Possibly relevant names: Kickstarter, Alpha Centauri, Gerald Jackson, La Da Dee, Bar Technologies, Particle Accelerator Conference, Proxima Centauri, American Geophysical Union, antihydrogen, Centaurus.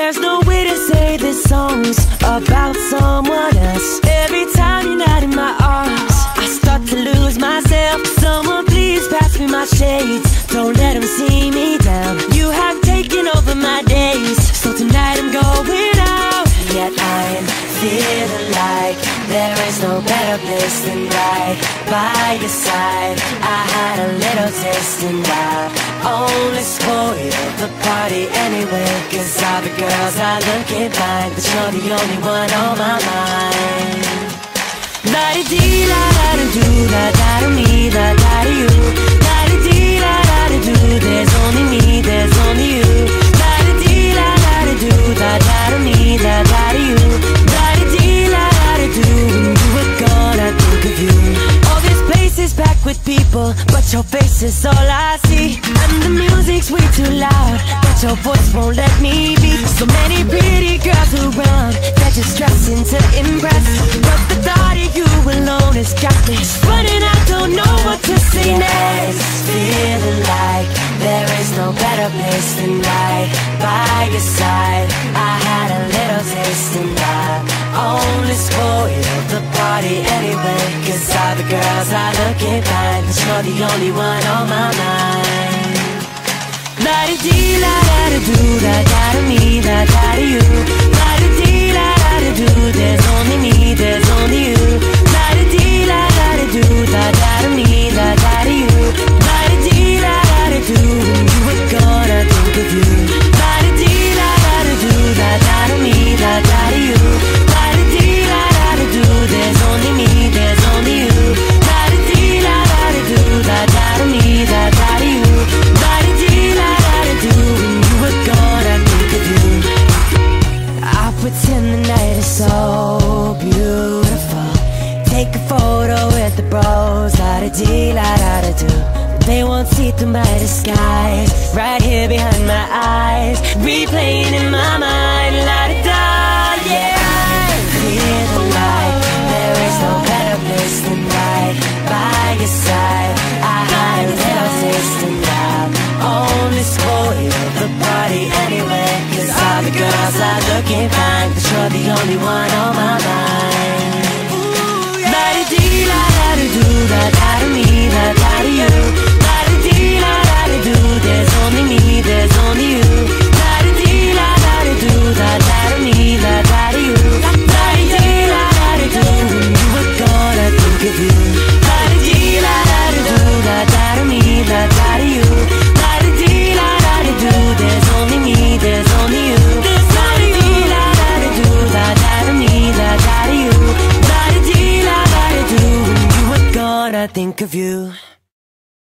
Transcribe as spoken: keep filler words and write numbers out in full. There's no way to say this song's about someone else. Every time you're not in my arms, I start to lose myself. Someone please pass me my shades, don't let them see me down. You have taken over my days, so tonight I'm going out. Yet I'm feeling like there is no better place than right by your side. I had a little taste and I only spoiled the party anyway, 'cause all the girls are looking fine, but you're the only one on my mind. La da dee, la da da doo, la da da me, la da da you. La da dee, la da da doo, there's only me, there's only you. La da dee, la da da doo, la da da me, la da da you. La da dee, la da da doo, when you were gone, I think of you. All this place is packed with people, but your face is all I see. And the music's way too loud, but your voice won't let me be. So many pretty girls around that you're stressing to impress, but the thought of you alone has got me running. I don't know what to say next. Feeling like there is no better place than right by your side. I had a little taste and I only spoiled the party anyway, 'cause all the girls are looking fine, but you're the only one on my mind. La da dee, la da da doo, la da da me, la da da you. La da dee, la da da doo, there's only me, there's only you. La da dee, la da da doo, la da da me, la da da you. La da dee, la da da doo, when you were gone, I think of you. La da dee, la da da doo, la da da me, la da da you. La da dee, la da da doo, there's only me, there's only you. La da dee, la da da doo, la da da me, la da da you. La da dee, la da da doo, when you were gone, I think of you. I pretend the night is so beautiful. Take a photo with the bros, la da dee, la da da doo. They won't see through my disguise, right here behind my eyes, replaying in my mind. La da da, yeah. Feeling like there is no better place than right by your side. I had a little taste and I'm only spoiled the party anyway, 'cause all the girls are looking fine, but you're the only one on my mind. La da dee, la da da doo, la da da me, la da da you. Think of you.